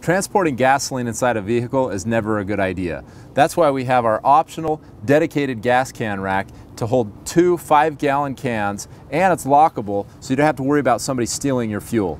Transporting gasoline inside a vehicle is never a good idea. That's why we have our optional dedicated gas can rack to hold two 5-gallon cans, and it's lockable, so you don't have to worry about somebody stealing your fuel.